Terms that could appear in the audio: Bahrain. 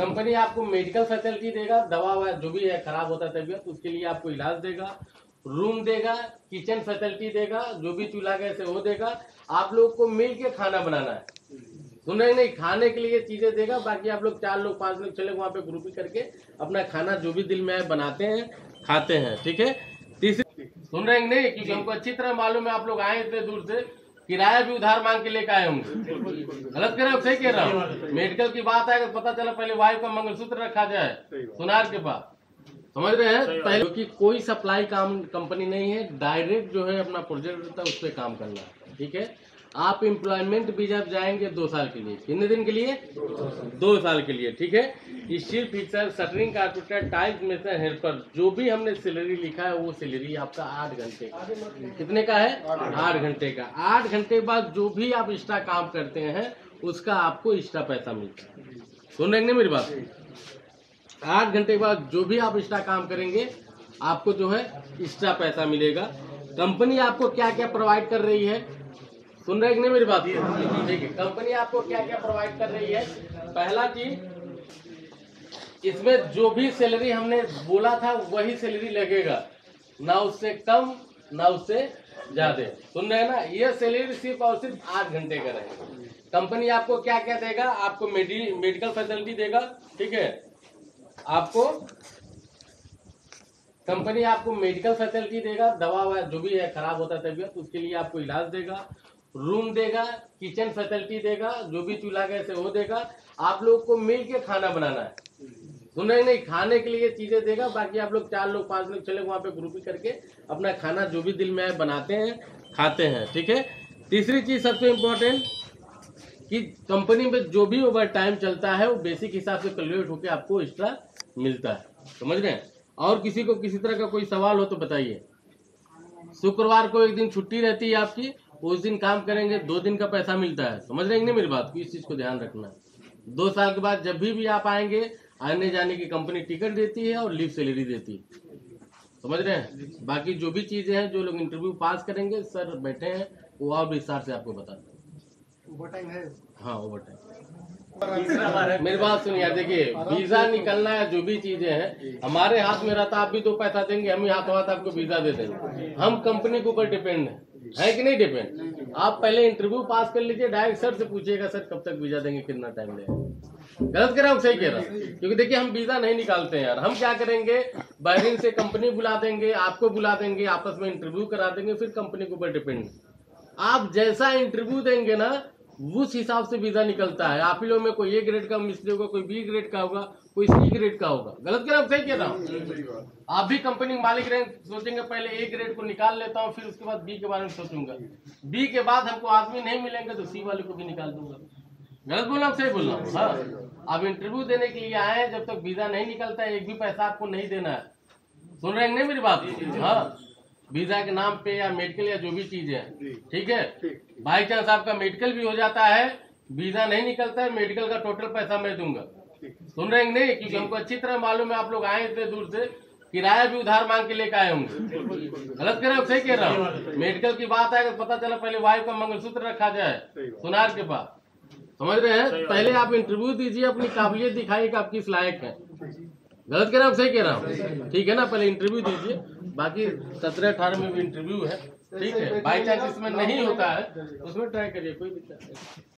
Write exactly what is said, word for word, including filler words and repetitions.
Company आपको medical facility देगा, दवा जो भी है खराब होता है तबीयत उसके लिए आपको इलाज देगा, रूम देगा, किचन फैसिलिटी देगा, जो भी चूल्हा गैस है वो देगा। आप लोग को मिल के खाना बनाना है, तो नहीं नहीं खाने के लिए चीजें देगा। बाकी आप लोग चार लोग पांच लोग चले वहाँ पे ग्रुपिंग करके अपना खाना जो भी दिल में है बनाते हैं, खाते हैं, ठीक है। तीसरी सुन रहे हैं नहीं, क्योंकि हमको अच्छी तरह मालूम है आप लोग आए इतने दूर से, किराया भी उधार मांग के लेके आए होंगे। गलत कह रहे हो, सही कह रहा हूँ। मेडिकल की बात आए तो पता चला पहले वाइफ का मंगलसूत्र रखा जाए सुनार के पास, समझ रहे हैं, पहले क्योंकि कोई सप्लाई काम कंपनी नहीं है, डायरेक्ट जो है अपना प्रोजेक्ट रहता है उस पर काम करना है, ठीक है। आप एम्प्लॉयमेंट भी जब जाएंगे दो साल के लिए, कितने दिन के लिए? दो साल के लिए, ठीक है। Steel fixer, shuttering carpenter, tiles mason, helper, जो भी हमने सैलरी लिखा है वो सैलरी आपका आठ घंटे का, कितने का है? आठ घंटे का। आठ घंटे के बाद जो भी आप एक्स्ट्रा काम करते हैं उसका आपको एक्स्ट्रा पैसा मिलता है, सुन रहे हैं मेरी बात। आठ घंटे के बाद जो भी आप एक्स्ट्रा काम करेंगे आपको जो है एक्स्ट्रा पैसा मिलेगा। कंपनी आपको क्या क्या प्रोवाइड कर रही है, सुन रहे नहीं मेरी बात, ठीक है। कंपनी आपको क्या क्या प्रोवाइड कर रही है? पहला चीज, इसमें जो भी सैलरी हमने बोला था वही सैलरी लगेगा, ना उससे कम ना उससे ज्यादा, सुन रहे हैं ना। ये सैलरी सिर्फ और सिर्फ आठ घंटे का रहेगा। कंपनी आपको क्या क्या देगा? आपको मेडिकल फैसिलिटी देगा, ठीक है। आपको कंपनी आपको मेडिकल फैसिलिटी देगा, दवा जो भी है खराब होता है तबीयत उसके लिए आपको इलाज देगा, रूम देगा, किचन फैसिलिटी देगा, जो भी चूल्हा गैस है वो देगा। आप लोग को मिल के खाना बनाना है, सुन रहे नहीं, खाने के लिए चीजें देगा। बाकी आप लोग चार लोग पांच लोग चले वहाँ पे ग्रुपिंग करके अपना खाना जो भी दिल में है बनाते हैं, खाते हैं, ठीक है। तीसरी चीज सबसे इम्पोर्टेंट कि कंपनी में जो भी ओवर टाइम चलता है वो बेसिक हिसाब से कैलकुलेट होकर आपको एक्स्ट्रा मिलता है, समझ रहे हैं। और किसी को किसी तरह का कोई सवाल हो तो बताइए। शुक्रवार को एक दिन छुट्टी रहती है आपकी, उस दिन काम करेंगे दो दिन का पैसा मिलता है, समझ रहे हैं नहीं मेरी बात। इस चीज को ध्यान रखना, दो साल के बाद जब भी, भी आप आएंगे, आने जाने की कंपनी टिकट देती है और लीव सैलरी देती है, समझ रहे हैं। बाकी जो भी चीजें हैं, जो लोग इंटरव्यू पास करेंगे, सर बैठे हैं वो और विस्तार से आपको बता दें। ओवर टाइम है? हाँ ओवर टाइम। मेरी बात सुनिए, देखिए वीजा निकलना है, जो भी चीजें हैं हमारे हाथ में रहता, आप भी दो पैसा देंगे, हम ही हाथों हाथ आपको वीजा दे देंगे। हम कंपनी के ऊपर डिपेंड है, है कि नहीं डिपेंड। आप पहले इंटरव्यू पास कर लीजिए, डायरेक्ट सर से पूछिएगा सर कब तक वीजा देंगे, कितना टाइम लगेगा। गलत कह रहा हूँ, सही कह रहा हूँ। क्योंकि देखिए हम वीजा नहीं निकालते हैं यार, हम क्या करेंगे, बहरीन से कंपनी बुला देंगे, आपको बुला देंगे, आपस में इंटरव्यू करा देंगे, फिर कंपनी के ऊपर डिपेंड। आप जैसा इंटरव्यू देंगे ना उस हिसाब से वीजा निकलता है। आप ही लोग में कोई ए ग्रेड का मिस्त्री होगा, कोई बी ग्रेड का होगा, कोई सी ग्रेड का होगा। गलत कह रहा हूँ, सही कह रहा हूँ। आप भी कंपनी मालिक रहे, सोचेंगे पहले ए ग्रेड को निकाल लेता हूँ, फिर उसके बाद बी के बारे में सोचूंगा, बी के बाद हमको आदमी नहीं मिलेंगे तो सी वाले को भी निकाल दूंगा। गलत बोल रहा हूँ, सही बोल रहा हूँ। हाँ, आप इंटरव्यू देने के लिए आए हैं, जब तक वीजा नहीं निकलता है एक भी पैसा आपको नहीं देना है, सुन रहे हैं नहीं मेरी बात। हाँ, वीजा के नाम पे या मेडिकल या जो भी चीज है, ठीक है। बाई चांस आपका मेडिकल भी हो जाता है, वीजा नहीं निकलता है, मेडिकल का टोटल पैसा मैं दूंगा, सुन रहे हैं नहीं, क्योंकि हमको अच्छी तरह मालूम है आप लोग आए इतने दूर से, किराया भी उधार मांग के लेके आए होंगे। गलत कह रहा हूँ, सही कह रहा हूँ। मेडिकल की बात आए तो पता चला पहले वाइफ का मंगलसूत्र रखा जाए सुनार के पास, समझ रहे हैं। पहले आप इंटरव्यू दीजिए, अपनी काबिलियत दिखाइए कि आप किस लायक है। गलत कह रहा हूँ, सही कह रहा हूँ, ठीक है ना। पहले इंटरव्यू दीजिए, बाकी सत्रह अठारह में भी इंटरव्यू है, ठीक है। बाई चांस इसमें नहीं होता है उसमें ट्राई करिए, कोई दिक्कत नहीं।